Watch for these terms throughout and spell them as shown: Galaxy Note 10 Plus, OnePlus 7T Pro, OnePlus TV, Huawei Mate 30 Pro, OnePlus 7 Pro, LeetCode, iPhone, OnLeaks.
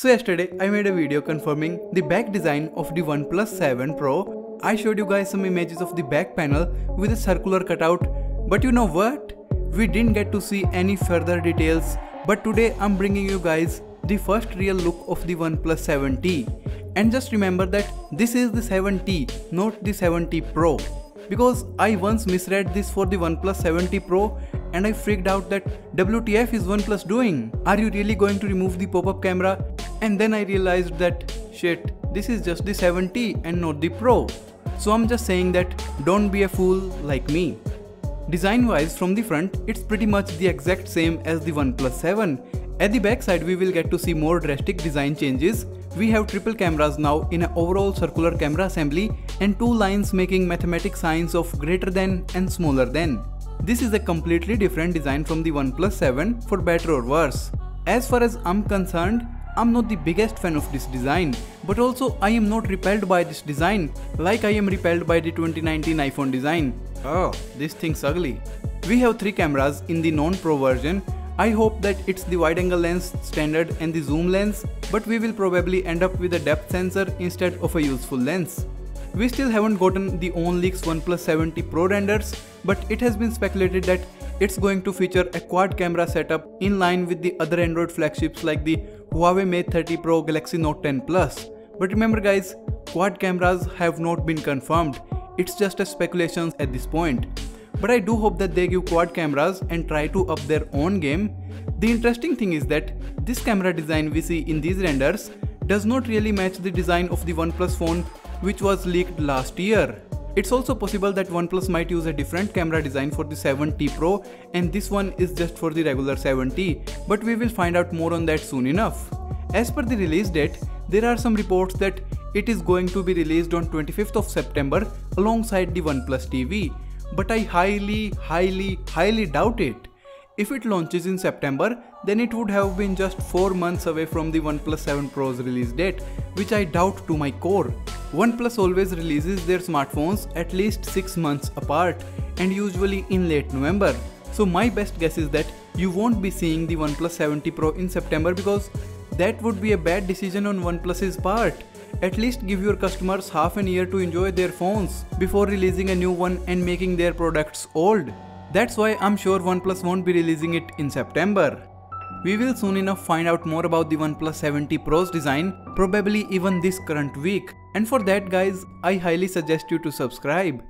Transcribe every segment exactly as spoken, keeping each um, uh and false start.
So yesterday I made a video confirming the back design of the OnePlus seven Pro. I showed you guys some images of the back panel with a circular cutout, but you know what? We didn't get to see any further details, but today I'm bringing you guys the first real look of the OnePlus seven T. And just remember that this is the seven T, not the seven T Pro. Because I once misread this for the OnePlus seven T Pro and I freaked out that W T F is OnePlus doing? Are you really going to remove the pop-up camera? And then I realized that shit, this is just the seven T and not the Pro. So I'm just saying that don't be a fool like me. Design wise, from the front, it's pretty much the exact same as the OnePlus seven. At the back side, we will get to see more drastic design changes. We have triple cameras now in an overall circular camera assembly and two lines making mathematic signs of greater than and smaller than. This is a completely different design from the OnePlus seven, for better or worse. As far as I'm concerned, I'm not the biggest fan of this design, but also I am not repelled by this design like I am repelled by the twenty nineteen iPhone design. Oh, this thing's ugly. We have three cameras in the non-pro version. I hope that it's the wide angle lens standard and the zoom lens, but we will probably end up with a depth sensor instead of a useful lens. We still haven't gotten the OnLeaks OnePlus seven T Pro renders, but it has been speculated that it's going to feature a quad camera setup in line with the other Android flagships like the Huawei Mate thirty Pro, Galaxy Note ten Plus. But remember guys, quad cameras have not been confirmed. It's just a speculation at this point. But I do hope that they give quad cameras and try to up their own game. The interesting thing is that this camera design we see in these renders does not really match the design of the OnePlus phone which was leaked last year. It's also possible that OnePlus might use a different camera design for the seven T Pro and this one is just for the regular seven T, but we will find out more on that soon enough. As per the release date, there are some reports that it is going to be released on twenty-fifth of September alongside the OnePlus T V. But I highly, highly, highly doubt it. If it launches in September, then it would have been just four months away from the OnePlus seven Pro's release date, which I doubt to my core. OnePlus always releases their smartphones at least six months apart and usually in late November. So my best guess is that you won't be seeing the OnePlus seven T Pro in September because that would be a bad decision on OnePlus's part. At least give your customers half an year to enjoy their phones before releasing a new one and making their products old. That's why I'm sure OnePlus won't be releasing it in September. We will soon enough find out more about the OnePlus seven T Pro's design, probably even this current week. And for that guys, I highly suggest you to subscribe.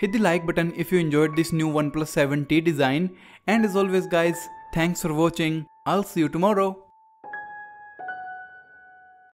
Hit the like button if you enjoyed this new OnePlus seven T design. And as always guys, thanks for watching. I'll see you tomorrow.